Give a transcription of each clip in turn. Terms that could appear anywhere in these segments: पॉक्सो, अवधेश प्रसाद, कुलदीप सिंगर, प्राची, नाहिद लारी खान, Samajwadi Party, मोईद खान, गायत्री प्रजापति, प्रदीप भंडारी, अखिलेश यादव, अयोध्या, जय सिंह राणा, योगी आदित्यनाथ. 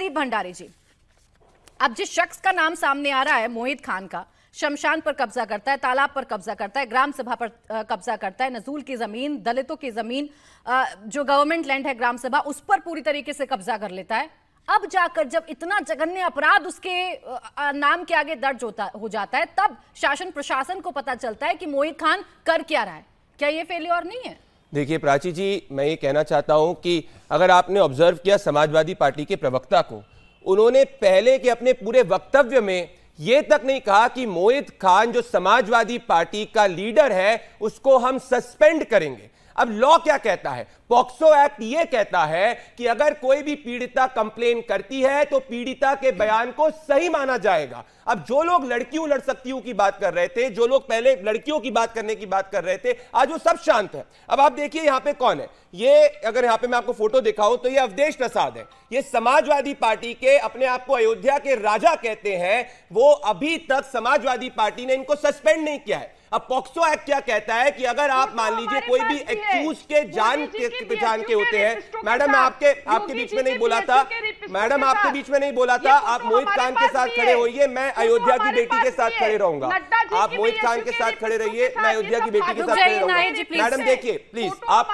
प्रदीप भंडारी जी, अब जिस शख्स का नाम सामने आ रहा है मोईद खान का, शमशान पर कब्जा करता है, तालाब पर कब्जा करता है, ग्राम सभा पर कब्जा करता है, नजूल की जमीन, दलितों की जमीन, जो गवर्नमेंट लैंड है ग्राम सभा, उस पर पूरी तरीके से कब्जा कर लेता है। अब जाकर जब इतना जघन्य अपराध उसके नाम के आगे दर्ज हो जाता है, तब शासन प्रशासन को पता चलता है कि मोईद खान कर क्या रहा है। क्या ये फेल्योर नहीं है? देखिए प्राची जी, मैं ये कहना चाहता हूं कि अगर आपने ऑब्जर्व किया समाजवादी पार्टी के प्रवक्ता को, उन्होंने पहले के अपने पूरे वक्तव्य में ये तक नहीं कहा कि मोईद खान जो समाजवादी पार्टी का लीडर है उसको हम सस्पेंड करेंगे। अब लॉ क्या कहता है? पॉक्सो एक्ट ये कहता है कि अगर कोई भी पीड़िता कंप्लेन करती है तो पीड़िता के बयान को सही माना जाएगा। अब जो लोग लड़कियों लड़ सकतियों की बात कर रहे थे, जो लोग पहले लड़कियों की बात करने की बात कर रहे थे, आज वो सब शांत है। अब आप देखिए यहां पे कौन है। ये अगर यहां पे मैं आपको फोटो दिखाऊं तो ये अवधेश प्रसाद है। ये समाजवादी पार्टी के, अपने आप को अयोध्या के राजा कहते हैं, वो अभी तक समाजवादी पार्टी ने इनको सस्पेंड नहीं किया है। अब पॉक्सो एक्ट क्या कहता है कि अगर आप मान लीजिए कोई भी एक्यूज के जान पहचान के होते हैं। मैडम, मैं आपके बीच में नहीं बोला था, मैडम आपके बीच में नहीं बोला था। आप मोहित खान के साथ खड़े होइए, मैं अयोध्या की बेटी के साथ खड़े रहूंगा। आप मोहित खान के साथ खड़े रहिए, मैं अयोध्या की बेटी के साथ खड़े रहूंगा। मैडम देखिए प्लीज, आप,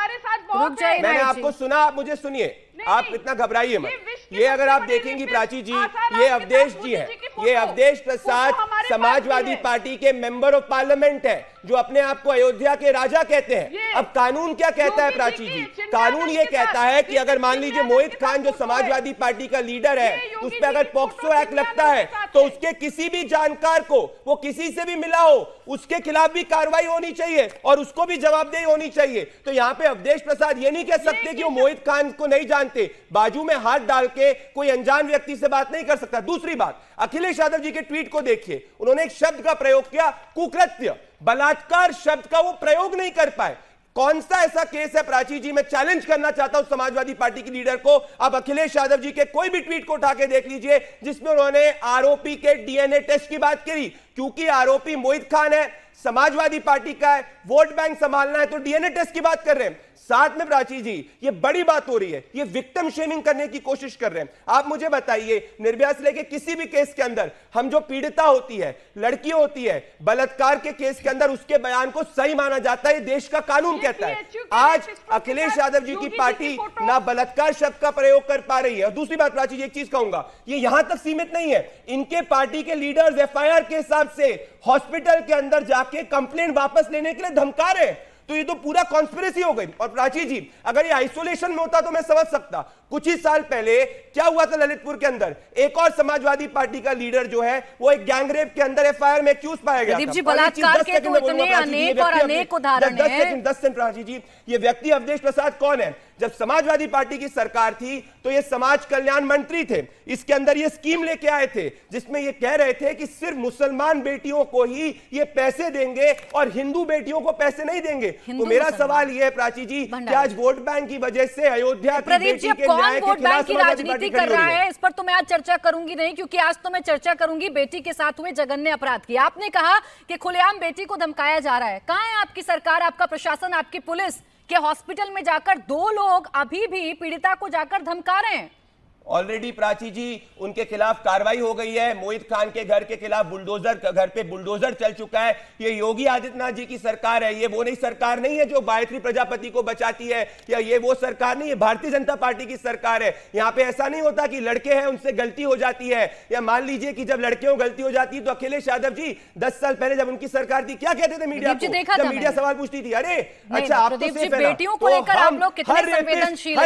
मैंने आपको सुना, आप मुझे सुनिए, आप इतना घबराइए मत। ये अगर आप देखेंगी प्राची जी, ये अवधेश जी है, ये अवधेश प्रसाद समाजवादी पार्टी के मेंबर ऑफ पार्लियामेंट है, जो अपने आप को अयोध्या के राजा कहते हैं। अब कानून क्या कहता है प्राची जी? कानून ये कहता है कि अगर मान लीजिए मोईद खान जो समाजवादी पार्टी का लीडर है उस पर अगर पॉक्सो एक्ट लगता है तो उसके किसी भी जानकार को, वो किसी से भी मिला हो, उसके खिलाफ भी कार्रवाई होनी चाहिए और उसको भी जवाबदेही होनी चाहिए। तो यहाँ पे अवधेश प्रसाद ये नहीं कह सकते कि वो मोईद खान को नहीं जानते। बाजू में हाथ डाल के कोई अनजान व्यक्ति से बात नहीं कर सकता। दूसरी बात, अखिलेश यादव जी के ट्वीट को देखिए, उन्होंने एक शब्द का प्रयोग किया, कुकृत्य, बलात्कार शब्द का वो प्रयोग नहीं कर पाए। कौन सा ऐसा केस है प्राची जी? मैं चैलेंज करना चाहता हूं समाजवादी पार्टी के लीडर को। आप अखिलेश यादव जी के कोई भी ट्वीट को उठा के देख लीजिए जिसमें उन्होंने आरोपी के डीएनए टेस्ट की बात करी, क्योंकि आरोपी मोईद खान है, समाजवादी पार्टी का है, वोट बैंक संभालना है, तो डीएनए टेस्ट की बात कर रहे हैं। साथ में प्राची जी ये बड़ी बात हो रही है, ये विक्टिम शेमिंग करने की कोशिश कर रहे हैं। आप मुझे बताइए, निर्भया से लेके किसी भी केस के अंदर हम, जो पीड़िता होती है, लड़कियां होती है, बलात्कार के केस के अंदर उसके बयान को सही माना जाता है, ये देश का कानून कहता है। आज अखिलेश यादव जी की पार्टी ना बलात्कार शब्द का प्रयोग कर पा रही है। और दूसरी बात प्राची जी, एक चीज कहूंगा, ये यहां तक सीमित नहीं है। इनके पार्टी के लीडर्स एफआईआर के हिसाब से हॉस्पिटल के अंदर जाके कंप्लेन वापस लेने के लिए धमका रहे हैं। तो ये तो पूरा कॉन्स्पिरेसी हो गई। और प्राची जी, अगर ये आइसोलेशन में होता तो मैं समझ सकता। कुछ ही साल पहले क्या हुआ था ललितपुर के अंदर, एक और समाजवादी पार्टी का लीडर जो है वो एक गैंगरेप के अंदर एफआईआर में एक्यूज पाया गया था। बलात्कार के तो इतने अनेक और अनेक उदाहरण हैं। 10 सेकंड प्राची जी, ये व्यक्ति अवधेश प्रसाद कौन है? जब समाजवादी पार्टी की सरकार थी तो ये समाज कल्याण मंत्री थे। इसके अंदर ये स्कीम लेके आए थे जिसमें ये कह रहे थे कि सिर्फ मुसलमान बेटियों को ही ये पैसे देंगे और हिंदू बेटियों को पैसे नहीं देंगे। तो मेरा सवाल ये है प्राची जी, क्या आज वोट बैंक की वजह से अयोध्या की बेटी के न्याय के खिलाफ राजनीति कर रहा है? इस पर तो मैं आज चर्चा करूंगी नहीं, क्योंकि आज तो मैं चर्चा करूंगी बेटी के साथ हुए जघन्य अपराध की। आपने कहा कि खुलेआम बेटी को धमकाया जा रहा है। कहां है आपकी सरकार, आपका प्रशासन, आपकी पुलिस? कि हॉस्पिटल में जाकर दो लोग अभी भी पीड़िता को जाकर धमका रहे हैं। ऑलरेडी प्राची जी उनके खिलाफ कार्रवाई हो गई है। मोईद खान के घर के खिलाफ बुलडोजर, घर पे बुलडोजर चल चुका है। ये योगी आदित्यनाथ जी की सरकार है, ये वो नहीं सरकार नहीं है जो गायत्री प्रजापति को बचाती है, या ये वो सरकार नहीं है, भारतीय जनता पार्टी की सरकार है। यहाँ पे ऐसा नहीं होता कि लड़के हैं उनसे गलती हो जाती है, या मान लीजिए कि जब लड़कियों गलती हो जाती है तो अखिलेश यादव जी 10 साल पहले जब उनकी सरकार थी क्या कहते थे मीडिया को, जब मीडिया सवाल पूछती थी, अरे अच्छा आप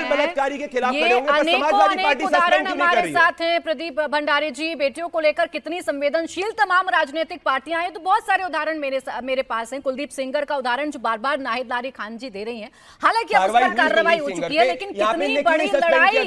बलात्कारी के खिलाफ खड़े होंगे। समाजवादी पार्टी उदाहरण हमारे साथ हैं प्रदीप भंडारी जी, बेटियों को लेकर कितनी संवेदनशील तमाम राजनीतिक पार्टियां हैं। तो बहुत सारे उदाहरण मेरे पास हैं। कुलदीप सिंगर का उदाहरण जो बार-बार नाहिद लारी खान जी दे रही हैं, हालांकि अब उस पर कार्रवाई हो चुकी है, लेकिन कितनी बड़ी लड़ाई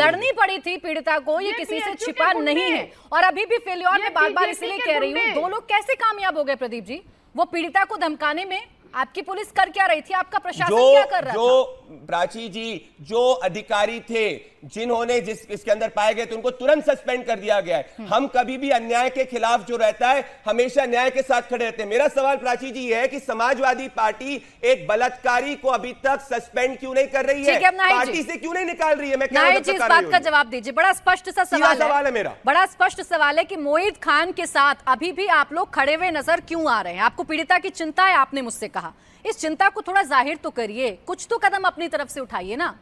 लड़नी पड़ी थी पीड़िता को, ये किसी से छिपा नहीं है। और अभी भी फेल्योर में बार बार इसलिए कह रही हूँ, दो लोग कैसे कामयाब हो गए प्रदीप जी? वो पीड़िता को धमकाने में आपकी पुलिस कर क्या रही थी, आपका प्रशासन क्या कर रहा था? प्राची जी, जो अधिकारी थे जिन्होंने इसके अंदर पाए गए थे उनको तुरंत सस्पेंड कर दिया गया है। हम कभी भी अन्याय के खिलाफ जो रहता है हमेशा न्याय के साथ खड़े रहते हैं। मेरा सवाल प्राची जी है कि समाजवादी पार्टी एक बलात्कारी को अभी तक सस्पेंड क्यों नहीं कर रही है, पार्टी से क्यों नहीं निकाल रही है? मैं इस बात का जवाब दीजिए, बड़ा स्पष्ट सा सवाल है मेरा, बड़ा स्पष्ट सवाल है कि मोईद खान के साथ अभी भी आप लोग खड़े हुए नजर क्यों आ रहे हैं? आपको पीड़िता की चिंता है, आपने मुझसे कहा, इस चिंता को थोड़ा जाहिर तो करिए, कुछ तो कदम अपनी तरफ से उठाइए ना।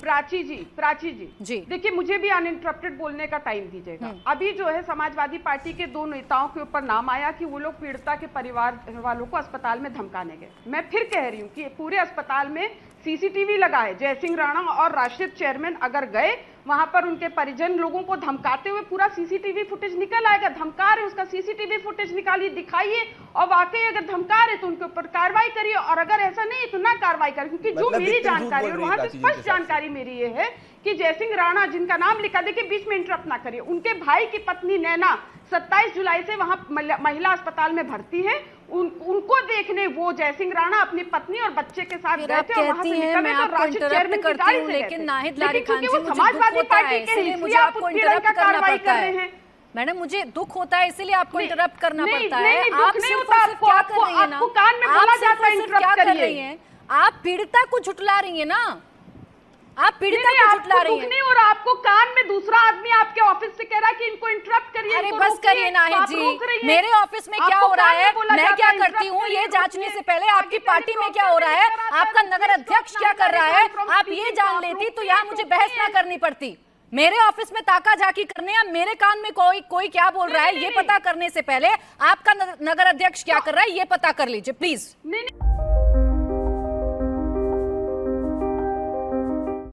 प्राची जी देखिए, मुझे भी अनइंटरप्टेड बोलने का टाइम दीजिएगा। अभी जो है समाजवादी पार्टी के दो नेताओं के ऊपर नाम आया कि वो लोग पीड़िता के परिवार वालों को अस्पताल में धमकाने गए। मैं फिर कह रही हूँ कि पूरे अस्पताल में सीसीटीवी लगा है। जय सिंह राणा और राष्ट्रीय चेयरमैन अगर गए वहां पर उनके परिजन लोगों को धमकाते हुए पूरा सीसीटीवी फुटेज निकल आएगा। धमका रहे उसका सीसीटीवी फुटेज निकालिए, दिखाइए, और वाकई अगर धमका रहे तो उनके ऊपर कार्रवाई करिए, और अगर ऐसा नहीं तो ना कार्रवाई करें। क्योंकि जो मेरी जानकारी और वहां से स्पष्ट जानकारी मेरी ये है कि जय सिंह राणा जिनका नाम लिखा, देखिए बीच में इंटरप्ट ना करिए, उनके भाई की पत्नी नैना 27 जुलाई से वहां महिला अस्पताल में भर्ती है। उनको देखने वो जय सिंह राणा अपनी पत्नी और बच्चे के साथ गए थे और वहां से निकले तो राष्ट्रीय चेयरमैन की गाड़ी से, लेकिन क्योंकि वो समाजवादी पार्टी के हिस्से आप उनकी कार्रवाई कर रहे हैं। मैडम मुझे दुख होता है इसीलिए आपको इंटरप्ट करना पड़ता है। आपको कान में बोला जाता है इंटरप्ट कर रही है, आप पीड़िता को झुठला रही है ना, आप पीड़िता को झुठला रही हैं। और आपको कान में दूसरा आदमी आपके ऑफिस से कह रहा है कि इनको इंटरप्ट करिए। अरे बस करिए नाहिद जी, मेरे ऑफिस में क्या हो रहा है, मैं क्या करती हूँ ये जांचने से पहले आपकी पार्टी में क्या हो रहा है, आपका नगर अध्यक्ष क्या कर रहा है, आप ये जान लेती तो यहाँ मुझे बहस ना करनी पड़ती। मेरे ऑफिस में ताका झाकी करने या मेरे कान में कोई क्या बोल रहा है ये पता करने से पहले आपका नगर अध्यक्ष क्या कर रहा है ये पता कर लीजिए प्लीज।